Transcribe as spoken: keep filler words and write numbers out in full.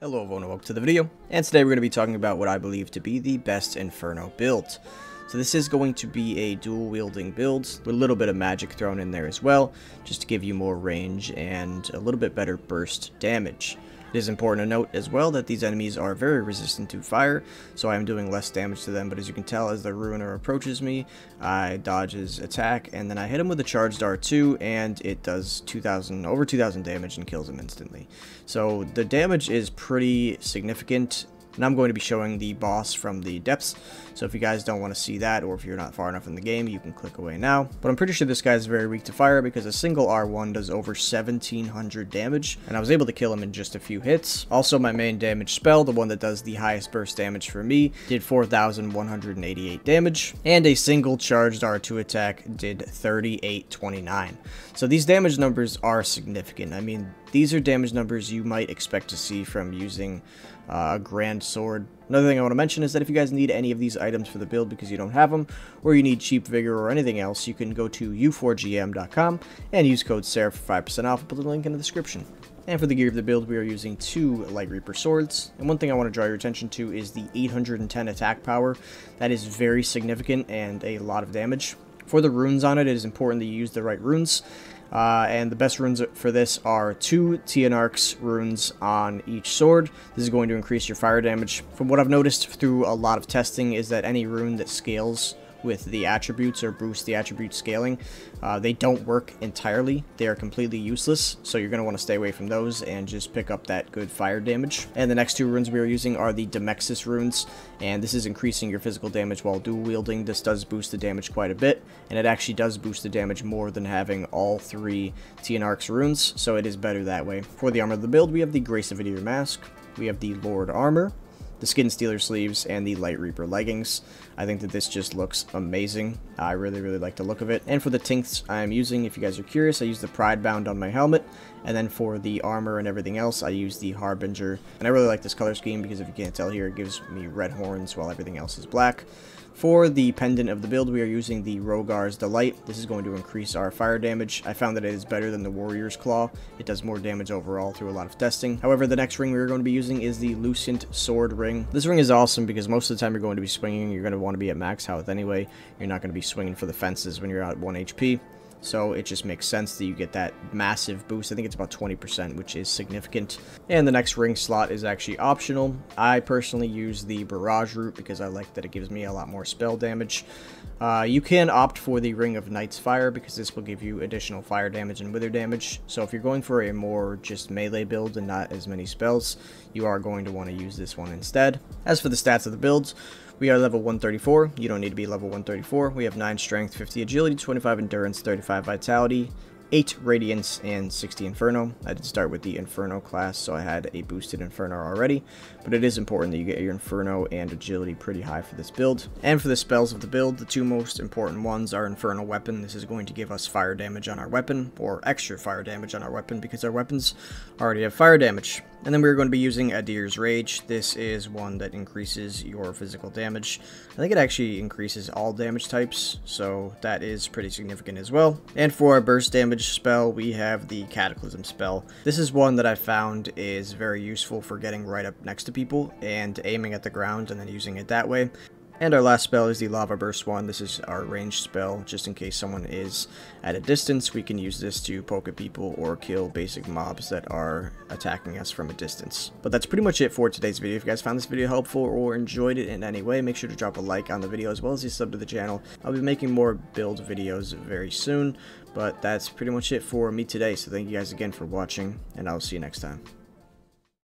Hello everyone, welcome to the video, and today we're going to be talking about what I believe to be the best Inferno build. So this is going to be a dual wielding build with a little bit of magic thrown in there as well, just to give you more range and a little bit better burst damage. It is important to note as well that these enemies are very resistant to fire, so I am doing less damage to them, but as you can tell, as the Ruiner approaches me, I dodge his attack, and then I hit him with a charged R two, and it does two thousand, over two thousand damage and kills him instantly. So the damage is pretty significant, and I'm going to be showing the boss from the depths, so if you guys don't want to see that, or if you're not far enough in the game, you can click away now. But I'm pretty sure this guy is very weak to fire, because a single R one does over seventeen hundred damage, and I was able to kill him in just a few hits. Also, my main damage spell, the one that does the highest burst damage for me, did four thousand one hundred eighty-eight damage, and a single charged R two attack did thirty-eight twenty-nine. So these damage numbers are significant. I mean, these are damage numbers you might expect to see from using uh, a grand sword. Another thing I want to mention is that if you guys need any of these items for the build because you don't have them, or you need cheap vigor or anything else, you can go to u four g m dot com and use code Seraph for five percent off. I'll put the link in the description. And for the gear of the build, we are using two Light Reaper swords. And one thing I want to draw your attention to is the eight hundred ten attack power. That is very significant and a lot of damage. For the runes on it, it is important that you use the right runes. Uh, and the best runes for this are two Tianarx runes on each sword. This is going to increase your fire damage. From what I've noticed through a lot of testing is that any rune that scales with the attributes or boosts the attribute scaling, uh, they don't work entirely. They are completely useless, so you're going to want to stay away from those and just pick up that good fire damage. And the next two runes we are using are the Demexis runes, and this is increasing your physical damage while dual wielding. This does boost the damage quite a bit, and it actually does boost the damage more than having all three Tianarx runes, so it is better that way. For the armor of the build, we have the Grace of Videor mask, we have the Lord armor, the Skin Stealer sleeves, and the Light Reaper leggings. I think that this just looks amazing. I really, really like the look of it. And for the tints I'm using, if you guys are curious, I use the Pride Bound on my helmet. And then for the armor and everything else, I use the Harbinger. And I really like this color scheme because if you can't tell here, it gives me red horns while everything else is black. For the pendant of the build, we are using the Rogar's Delight. This is going to increase our fire damage. I found that it is better than the Warrior's Claw. It does more damage overall through a lot of testing. However, the next ring we are going to be using is the Lucent Sword Ring. This ring is awesome because most of the time you're going to be swinging. You're going to want to be at max health anyway. You're not going to be swinging for the fences when you're at one H P. So it just makes sense that you get that massive boost. I think it's about twenty percent, which is significant. And the next ring slot is actually optional. I personally use the barrage route because I like that it gives me a lot more spell damage. Uh, you can opt for the Ring of Knight's Fire because this will give you additional fire damage and wither damage. So if you're going for a more just melee build and not as many spells, you are going to want to use this one instead. As for the stats of the builds, we are level one thirty-four. You don't need to be level one thirty-four. We have nine strength, fifty agility, twenty-five endurance, thirty-five vitality, eight radiance, and sixty inferno. I did start with the inferno class, so I had a boosted inferno already, but it is important that you get your inferno and agility pretty high for this build. And for the spells of the build, the two most important ones are Inferno Weapon. This is going to give us fire damage on our weapon, or extra fire damage on our weapon, because our weapons already have fire damage. And then we're going to be using Adir's Rage. This is one that increases your physical damage. I think it actually increases all damage types, so that is pretty significant as well. And for our burst damage spell, we have the Cataclysm spell. This is one that I found is very useful for getting right up next to people and aiming at the ground and then using it that way. And our last spell is the Lava Burst one. This is our ranged spell. Just in case someone is at a distance, we can use this to poke at people or kill basic mobs that are attacking us from a distance. But that's pretty much it for today's video. If you guys found this video helpful or enjoyed it in any way, make sure to drop a like on the video as well as a sub to the channel. I'll be making more build videos very soon, but that's pretty much it for me today. So thank you guys again for watching, and I'll see you next time.